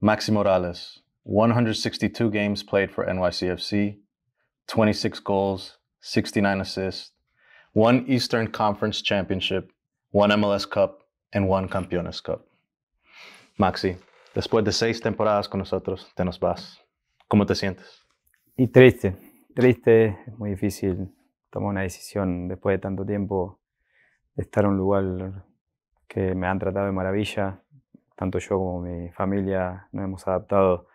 Maxi Morales, 162 games played for NYCFC, 26 goals, 69 assists, 1 Eastern Conference Championship, 1 MLS Cup, and 1 Campeones Cup. Maxi, después de 6 temporadas con nosotros, te nos vas. ¿Cómo te sientes? Y triste, triste. Es muy difícil tomar una decisión después de tanto tiempo de estar en un lugar que me han tratado de maravilla. Tanto yo como mi familia nos hemos adaptado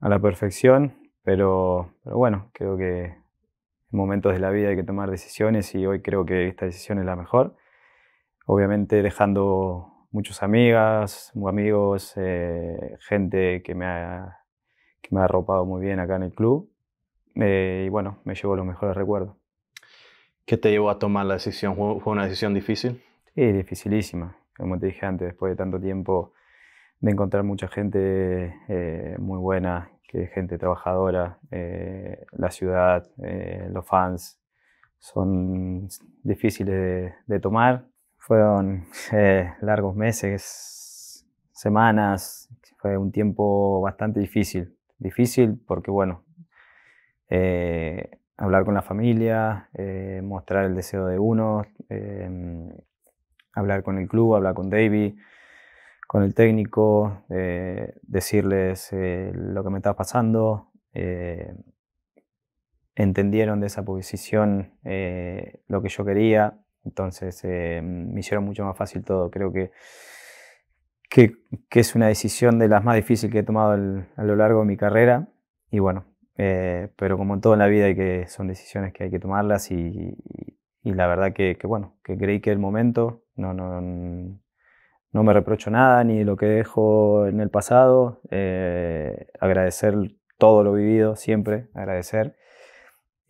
a la perfección, pero bueno, creo que en momentos de la vida hay que tomar decisiones y hoy creo que esta decisión es la mejor. Obviamente dejando muchas amigas, amigos, gente que me ha arropado muy bien acá en el club y bueno, me llevo los mejores recuerdos. ¿Qué te llevó a tomar la decisión? ¿Fue una decisión difícil? Sí, dificilísima. Como te dije antes, después de tanto tiempo de encontrar mucha gente muy buena, que gente trabajadora, la ciudad, los fans, son difíciles de tomar. Fueron largos meses, semanas, fue un tiempo bastante difícil. Difícil porque, bueno, hablar con la familia, mostrar el deseo de uno, hablar con el club, hablar con Davey, con el técnico, decirles lo que me estaba pasando. Entendieron de esa posición lo que yo quería, entonces me hicieron mucho más fácil todo. Creo que es una decisión de las más difíciles que he tomado a lo largo de mi carrera. Y bueno, pero como en toda la vida hay que, son decisiones que hay que tomarlas y la verdad que bueno, que creí que el momento. No me reprocho nada ni lo que dejo en el pasado. Agradecer todo lo vivido, siempre agradecer.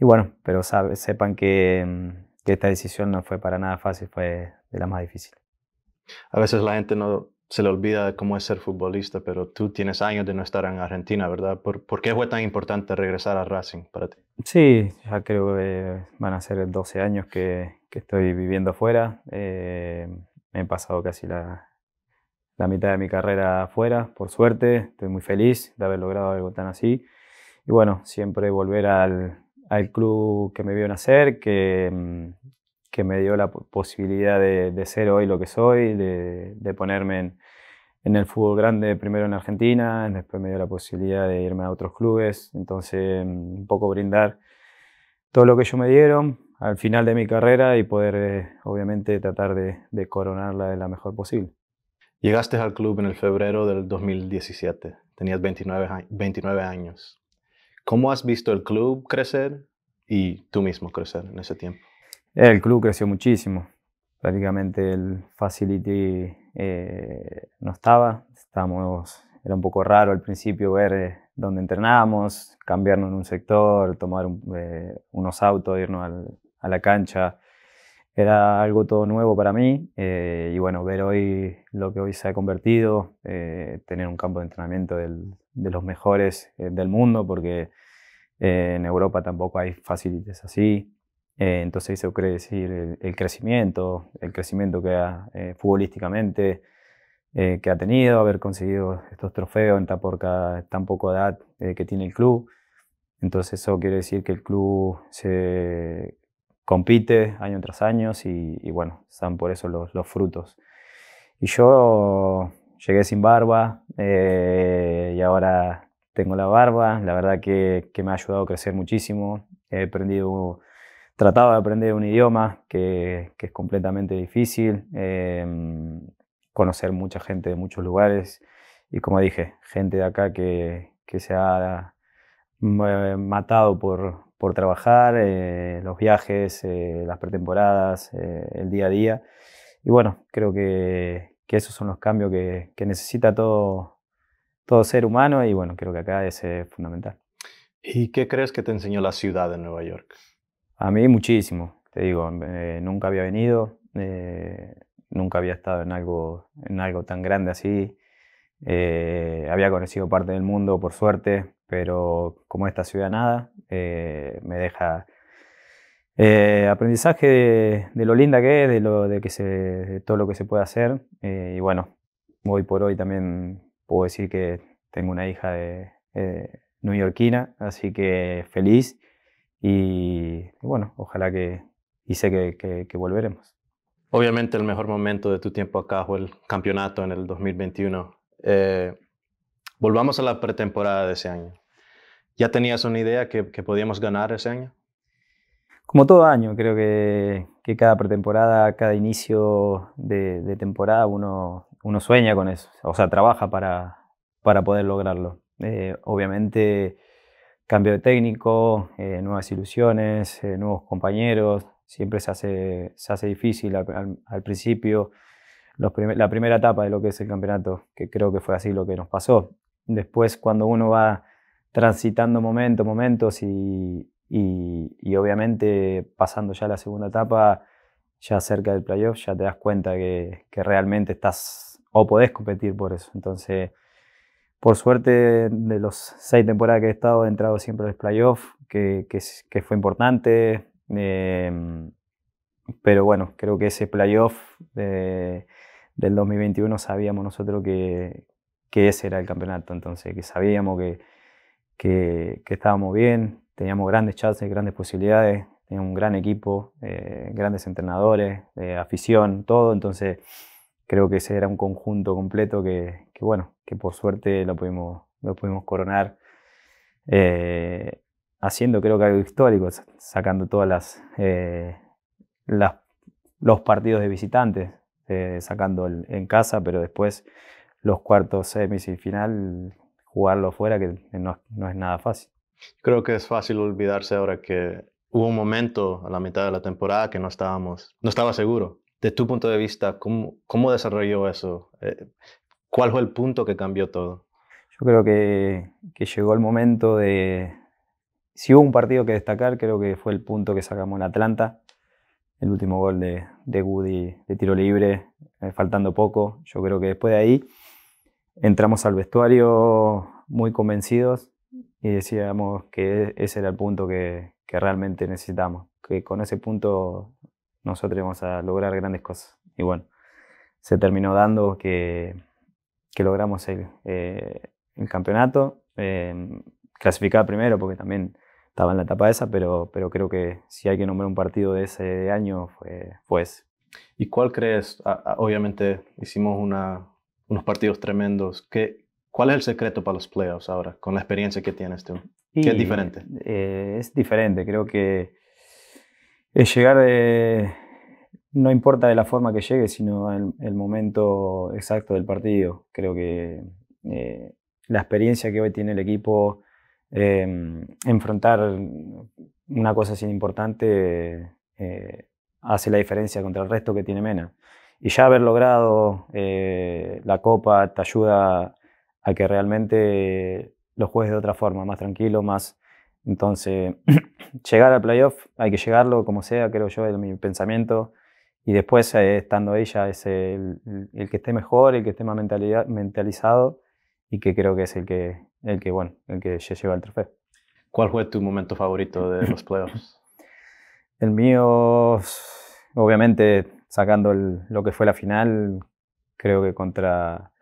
Y bueno, pero sepan que esta decisión no fue para nada fácil, fue de las más difíciles. A veces la gente no se le olvida de cómo es ser futbolista, pero tú tienes años de no estar en Argentina, ¿verdad? ¿Por qué fue tan importante regresar a Racing para ti? Sí, ya creo que van a ser 12 años que estoy viviendo afuera. He pasado casi la mitad de mi carrera afuera, por suerte. Estoy muy feliz de haber logrado algo tan así. Y bueno, siempre volver al club que me vio nacer, que me dio la posibilidad de ser hoy lo que soy, de ponerme en el fútbol grande, primero en Argentina, después me dio la posibilidad de irme a otros clubes. Entonces, un poco brindar todo lo que ellos me dieron al final de mi carrera y poder, obviamente, tratar de coronarla de la mejor posible. Llegaste al club en el febrero del 2017. Tenías 29 años. ¿Cómo has visto el club crecer y tú mismo crecer en ese tiempo? El club creció muchísimo. Prácticamente el facility no estaba. Era un poco raro al principio ver dónde entrenábamos, cambiarnos en un sector, tomar unos autos, irnos a la cancha. Era algo todo nuevo para mí y bueno, ver hoy lo que hoy se ha convertido, tener un campo de entrenamiento de los mejores del mundo, porque en Europa tampoco hay facilities así. Entonces eso quiere decir el crecimiento que ha, futbolísticamente que ha tenido, haber conseguido estos trofeos en tan poca edad que tiene el club. Entonces eso quiere decir que el club se compite año tras año y bueno, están por eso los frutos. Y yo llegué sin barba y ahora tengo la barba. La verdad que me ha ayudado a crecer muchísimo. Trataba de aprender un idioma que es completamente difícil, conocer mucha gente de muchos lugares y, como dije, gente de acá que se ha matado por trabajar, los viajes, las pretemporadas, el día a día. Y bueno, creo que esos son los cambios que necesita todo ser humano y bueno, creo que acá es fundamental. ¿Y qué crees que te enseñó la ciudad de Nueva York? A mí muchísimo, te digo, nunca había venido, nunca había estado en algo tan grande así. Había conocido parte del mundo, por suerte, pero como esta ciudad nada, me deja aprendizaje de lo linda que es, de todo lo que se puede hacer. Y bueno, hoy por hoy también puedo decir que Tengo una hija de neoyorquina, así que feliz y bueno, ojalá que volveremos. Obviamente el mejor momento de tu tiempo acá fue el campeonato en el 2021. Volvamos a la pretemporada de ese año. ¿Ya tenías una idea que podíamos ganar ese año? Como todo año, creo que cada pretemporada, cada inicio de temporada, uno sueña con eso. O sea, trabaja para poder lograrlo. Obviamente, cambio de técnico, nuevas ilusiones, nuevos compañeros. Siempre se hace difícil al principio, la primera etapa de lo que es el campeonato, que creo que fue así lo que nos pasó. Después, cuando uno va transitando momentos y obviamente pasando ya la segunda etapa, ya cerca del playoff, ya te das cuenta que realmente estás o podés competir por eso. Entonces, por suerte, de los 6 temporadas que he estado, he entrado siempre al playoff, que fue importante. Pero bueno, creo que ese playoff del 2021 sabíamos nosotros que ese era el campeonato. Entonces, que sabíamos que estábamos bien, teníamos grandes chances, grandes posibilidades, teníamos un gran equipo, grandes entrenadores, afición, todo. Entonces, creo que ese era un conjunto completo bueno, que por suerte lo pudimos coronar. Haciendo creo que algo histórico, sacando todas los partidos de visitantes, sacando en casa, pero después los cuartos, semis y final, jugarlo fuera, que no es nada fácil. Creo que es fácil olvidarse ahora que hubo un momento a la mitad de la temporada que no estaba seguro. De tu punto de vista, ¿cómo desarrolló eso? ¿Cuál fue el punto que cambió todo? Yo creo que llegó el momento de... Si hubo un partido que destacar, creo que fue el punto que sacamos en Atlanta. El último gol de Woody de tiro libre, faltando poco. Yo creo que después de ahí entramos al vestuario muy convencidos y decíamos que ese era el punto que realmente necesitamos. Que con ese punto nosotros íbamos a lograr grandes cosas. Y bueno, se terminó dando que logramos el campeonato. Clasificar primero, porque también estaba en la etapa esa, pero creo que si hay que nombrar un partido de ese año fue ese. ¿Y cuál crees? Obviamente hicimos unos partidos tremendos. ¿Cuál es el secreto para los playoffs ahora, con la experiencia que tienes tú? ¿Qué es diferente? Es diferente, creo que es llegar, no importa de la forma que llegue, sino el momento exacto del partido. Creo que la experiencia que hoy tiene el equipo... enfrentar una cosa sin importante hace la diferencia contra el resto que tiene Mena. Y ya haber logrado la Copa te ayuda a que realmente lo juegues de otra forma, más tranquilo, más... Entonces, llegar al playoff, hay que llegarlo como sea, creo yo, es mi pensamiento. Y después, estando ahí, ya es el que esté mejor, el que esté más mentalizado y que creo que es el que lleva el trofeo. ¿Cuál fue tu momento favorito de los playoffs? El mío, obviamente, sacando lo que fue la final, creo que contra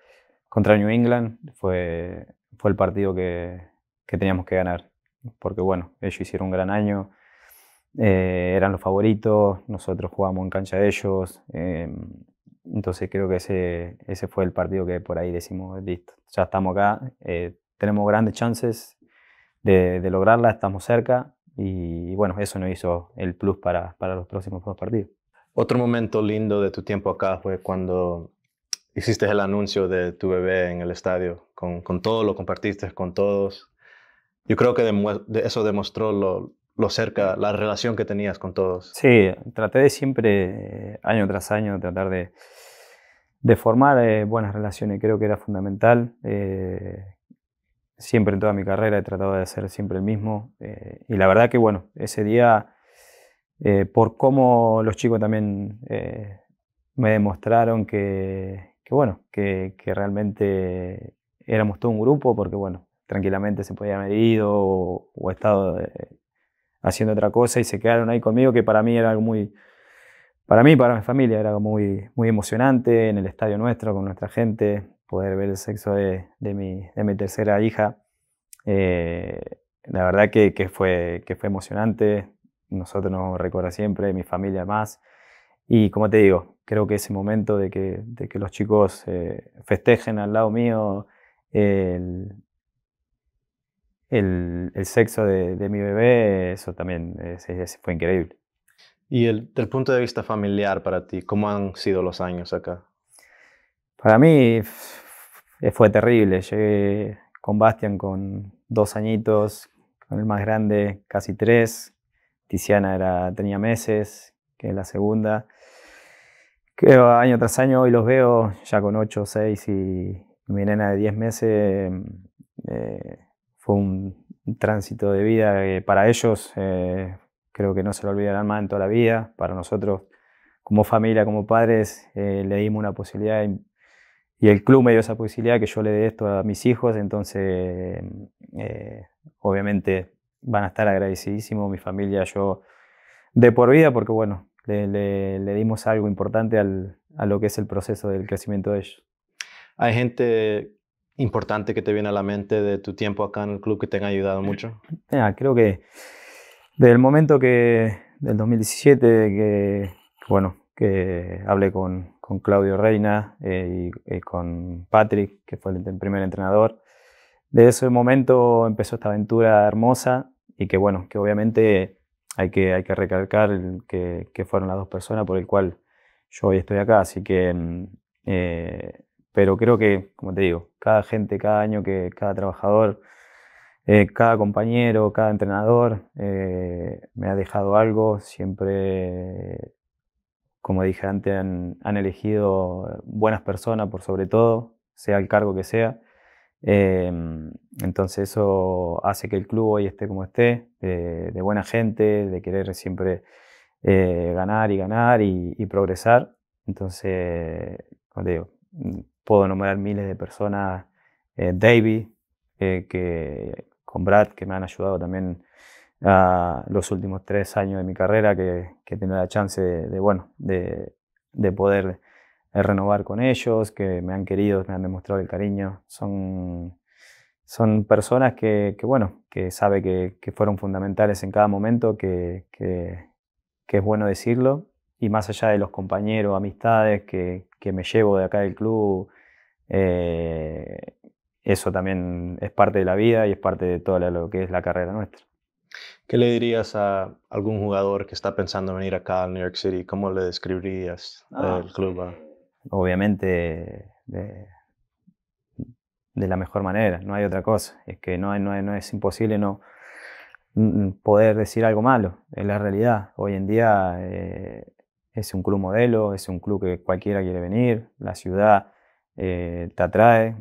New England fue el partido que teníamos que ganar. Porque bueno, ellos hicieron un gran año, eran los favoritos, nosotros jugamos en cancha de ellos. Entonces creo que ese fue el partido que por ahí decimos, listo, ya estamos acá, tenemos grandes chances de lograrla, estamos cerca y bueno, eso nos hizo el plus para los próximos 2 partidos. Otro momento lindo de tu tiempo acá fue cuando hiciste el anuncio de tu bebé en el estadio, con todo, lo compartiste con todos. Yo creo que eso demostró lo cerca, la relación que tenías con todos. Sí, traté de siempre, año tras año, tratar de formar buenas relaciones. Creo que era fundamental. Siempre en toda mi carrera he tratado de ser siempre el mismo. Y la verdad que, bueno, ese día, por cómo los chicos también me demostraron que realmente éramos todo un grupo, porque, bueno, tranquilamente se podía haber ido o estado... haciendo otra cosa y se quedaron ahí conmigo, que para mí era algo muy... Para mí, para mi familia, era algo muy, muy emocionante en el estadio nuestro, con nuestra gente, poder ver el sexo de mi tercera hija. La verdad que fue emocionante. Nosotros nos recuerda siempre, mi familia más. Y como te digo, creo que ese momento de que los chicos festejen al lado mío el sexo de mi bebé, eso también fue increíble. Y desde el punto de vista familiar para ti, ¿cómo han sido los años acá? Para mí fue terrible. Llegué con Bastian con 2 añitos, con el más grande casi 3. Tiziana tenía meses, que es la segunda. Creo año tras año hoy los veo ya con 8, 6 y mi nena de 10 meses. Fue un tránsito de vida que para ellos creo que no se lo olvidarán más en toda la vida. Para nosotros como familia, como padres, le dimos una posibilidad y el club me dio esa posibilidad que yo le dé esto a mis hijos. Entonces obviamente van a estar agradecidísimos mi familia, yo de por vida, porque bueno, le dimos algo importante a lo que es el proceso del crecimiento de ellos. Hay gente importante que te viene a la mente de tu tiempo acá en el club que te han ayudado mucho. Creo que desde el momento del 2017 que hablé con Claudio Reina y con Patrick, que fue el primer entrenador. Desde ese momento empezó esta aventura hermosa y que bueno, que obviamente hay que recalcar que fueron las 2 personas por el cual yo hoy estoy acá. Así que, pero creo que, como te digo, cada gente, cada año, cada trabajador, cada compañero, cada entrenador me ha dejado algo. Siempre, como dije antes, han elegido buenas personas por sobre todo, sea el cargo que sea. Entonces eso hace que el club hoy esté como esté, de buena gente, de querer siempre ganar y progresar. Entonces, como te digo, puedo nombrar miles de personas, Davey, con Brad, que me han ayudado también a los últimos 3 años de mi carrera, que he tenido la chance de poder renovar con ellos, que me han querido, me han demostrado el cariño. Son personas que sabe que fueron fundamentales en cada momento, que es bueno decirlo. Y más allá de los compañeros, amistades que me llevo de acá del club, eso también es parte de la vida y es parte de todo lo que es la carrera nuestra. ¿Qué le dirías a algún jugador que está pensando en venir acá a New York City? ¿Cómo le describirías el club? Obviamente de la mejor manera, no hay otra cosa. Es que no es imposible no poder decir algo malo, es la realidad. Hoy en día es un club modelo, es un club que cualquiera quiere venir, la ciudad te atrae.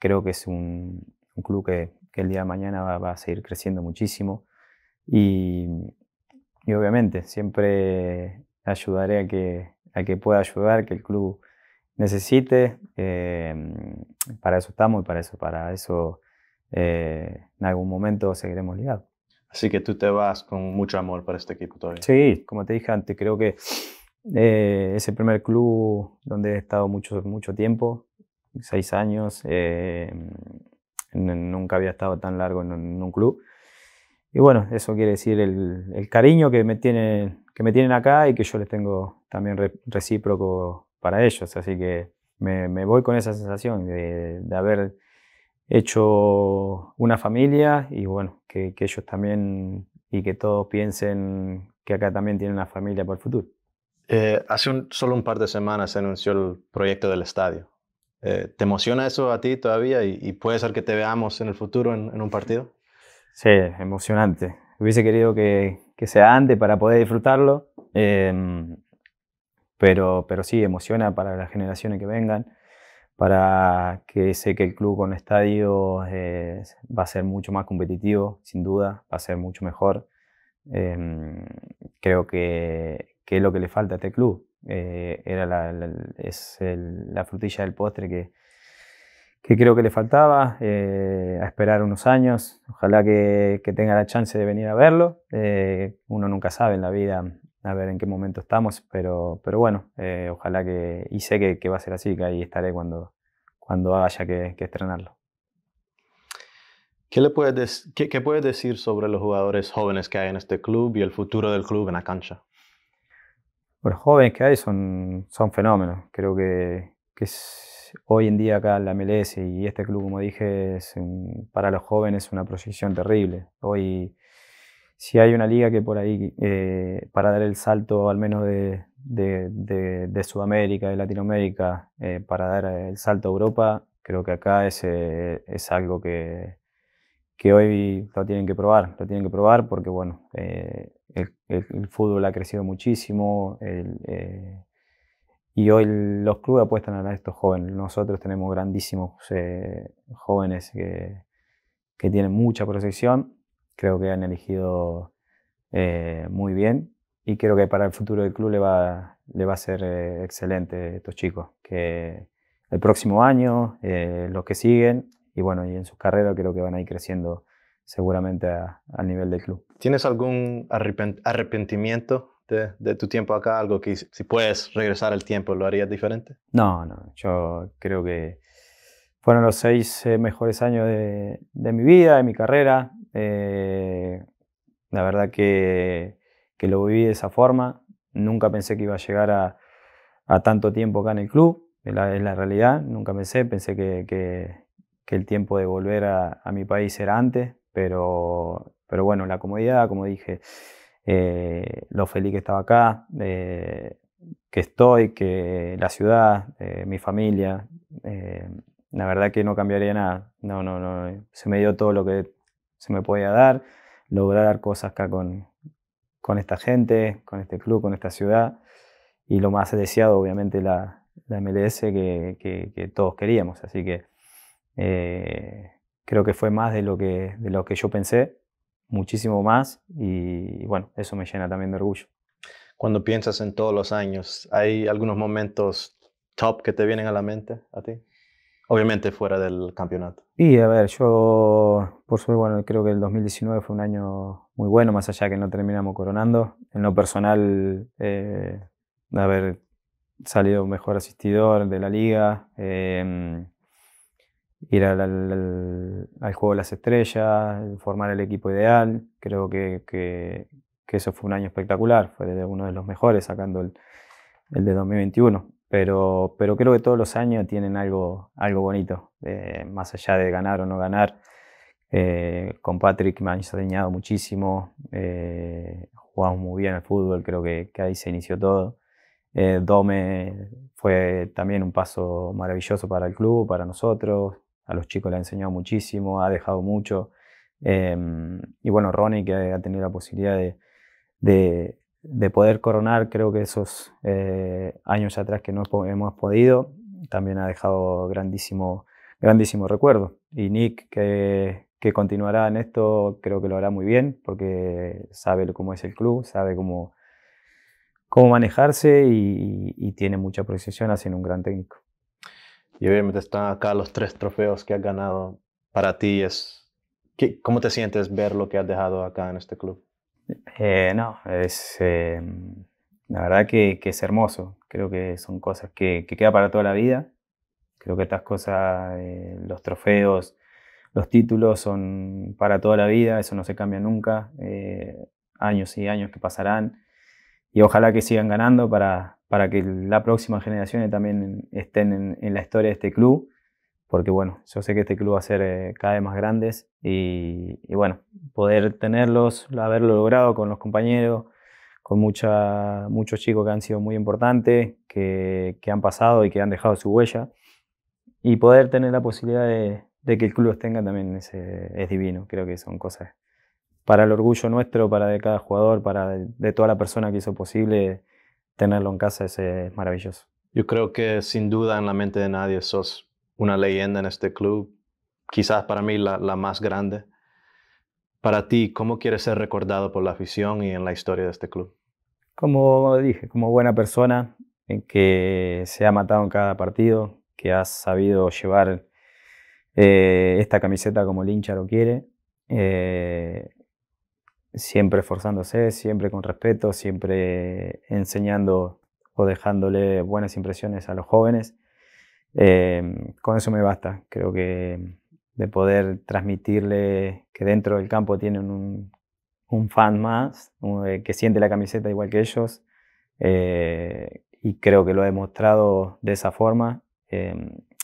Creo que es un club que el día de mañana va a seguir creciendo muchísimo y obviamente siempre ayudaré a que pueda ayudar, que el club necesite. Para eso estamos y para eso en algún momento seguiremos ligados. Así que tú te vas con mucho amor para este equipo todavía. Sí, como te dije antes, creo que es el primer club donde he estado mucho tiempo, 6 años. Nunca había estado tan largo en un club. Y bueno, eso quiere decir el cariño que me tienen acá y que yo les tengo también recíproco para ellos. Así que me voy con esa sensación de haber hecho una familia y bueno, que ellos también y que todos piensen que acá también tienen una familia para el futuro. Hace solo un par de semanas se anunció el proyecto del estadio. ¿Te emociona eso a ti todavía y puede ser que te veamos en el futuro en un partido? Sí, emocionante. Hubiese querido que sea antes para poder disfrutarlo, pero sí, emociona para las generaciones que vengan, para que sé que el club con estadios va a ser mucho más competitivo, sin duda, va a ser mucho mejor. Creo que es lo que le falta a este club. Es la frutilla del postre que creo que le faltaba, a esperar unos años. Ojalá que tenga la chance de venir a verlo. Uno nunca sabe en la vida a ver en qué momento estamos, pero bueno, ojalá y sé que va a ser así, que ahí estaré cuando, cuando haya que estrenarlo. ¿Qué puedes decir sobre los jugadores jóvenes que hay en este club y el futuro del club en la cancha? Los jóvenes que hay son fenómenos. Creo que es, hoy en día acá en la MLS y este club, como dije, es para los jóvenes una proyección terrible. Hoy, si hay una liga que por ahí, para dar el salto al menos de Sudamérica, de Latinoamérica, para dar el salto a Europa, creo que acá es algo que hoy lo tienen que probar porque bueno, el fútbol ha crecido muchísimo y hoy los clubes apuestan a estos jóvenes. Nosotros tenemos grandísimos jóvenes que tienen mucha proyección, creo que han elegido muy bien y creo que para el futuro del club le va a ser excelente estos chicos, que el próximo año, los que siguen, y bueno, y en sus carreras creo que van a ir creciendo seguramente al nivel del club. ¿Tienes algún arrepentimiento de tu tiempo acá? ¿Algo que si puedes regresar al tiempo lo harías diferente? No, yo creo que fueron los 6 mejores años de mi vida, de mi carrera. La verdad que lo viví de esa forma. Nunca pensé que iba a llegar a tanto tiempo acá en el club, es la realidad. Nunca pensé que el tiempo de volver a mi país era antes, pero bueno, la comodidad, como dije, lo feliz que estaba acá, que la ciudad, mi familia, la verdad que no cambiaría nada. No, se me dio todo lo que se me podía dar, lograr cosas acá con esta gente, con este club, con esta ciudad, y lo más deseado obviamente la MLS que todos queríamos, así que creo que fue más de lo que yo pensé, muchísimo más, y bueno, eso me llena también de orgullo. Cuando piensas en todos los años, ¿hay algunos momentos top que te vienen a la mente a ti? Obviamente fuera del campeonato. Y a ver, yo por suerte, bueno, creo que el 2019 fue un año muy bueno, más allá que no terminamos coronando. En lo personal, haber salido mejor asistidor de la liga, ir al Juego de las Estrellas, formar el equipo ideal. Creo que eso fue un año espectacular, fue uno de los mejores, sacando el de 2021. Pero creo que todos los años tienen algo bonito, más allá de ganar o no ganar. Con Patrick me ha enseñado muchísimo, jugamos muy bien al fútbol, creo que ahí se inició todo. Dome fue también un paso maravilloso para el club, para nosotros. A los chicos le ha enseñado muchísimo, ha dejado mucho. Y bueno, Ronnie, que ha tenido la posibilidad de poder coronar, creo que esos años atrás que no hemos podido, también ha dejado grandísimo recuerdo. Y Nick, que continuará en esto, creo que lo hará muy bien, porque sabe cómo es el club, sabe cómo manejarse y tiene mucha precisión, haciendo un gran técnico. Y obviamente están acá los 3 trofeos que has ganado. Para ti, ¿cómo te sientes ver lo que has dejado acá en este club? La verdad que es hermoso. Creo que son cosas que quedan para toda la vida. Creo que estas cosas, los trofeos, los títulos, son para toda la vida. Eso no se cambia nunca. Años y años que pasarán. Y ojalá que sigan ganando para que la próxima generación también estén en la historia de este club. Porque bueno, yo sé que este club va a ser cada vez más grandes. Y bueno, poder haberlo logrado con los compañeros, con muchos chicos que han sido muy importantes, que han pasado y que han dejado su huella. Y poder tener la posibilidad de que el club los tenga también es divino. Creo que son cosas para el orgullo nuestro, para de cada jugador, para de toda la persona que hizo posible tenerlo en casa, es maravilloso. Yo creo que sin duda en la mente de nadie sos una leyenda en este club, quizás para mí la más grande. Para ti, ¿cómo quieres ser recordado por la afición y en la historia de este club? Como dije, como buena persona, en que se ha matado en cada partido, que has sabido llevar esta camiseta como el hincha lo quiere, siempre esforzándose, siempre con respeto, siempre enseñando o dejándole buenas impresiones a los jóvenes. Con eso me basta. Creo que de poder transmitirle que dentro del campo tienen un fan más, que siente la camiseta igual que ellos, y creo que lo he demostrado de esa forma.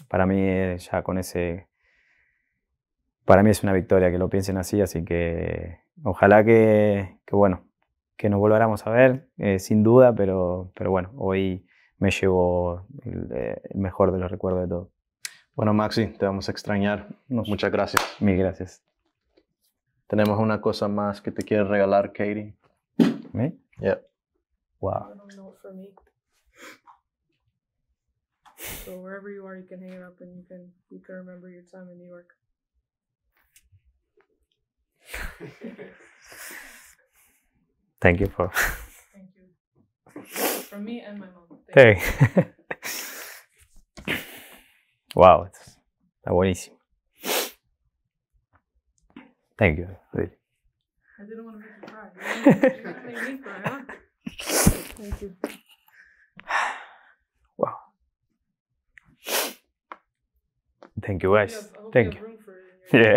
Para mí ya con ese, para mí es una victoria que lo piensen así, así que ojalá que bueno, que nos volváramos a ver, sin duda, pero bueno, hoy me llevo el mejor de los recuerdos de todo. Bueno, Maxi, te vamos a extrañar. Muchas gracias. Mil gracias. Tenemos una cosa más que te quiere regalar, Katie. ¿Me? Yeah. Wow. So wherever you are, you can hang it up and you can remember your time in New York. Thank you for. Thank you. From me and my mom. Thank you. Wow, está buenísimo. Thank you. Really. I didn't want to make you cry. You didn't make me cry, huh? Thank you. Wow. Thank you guys. Thank you. Yeah.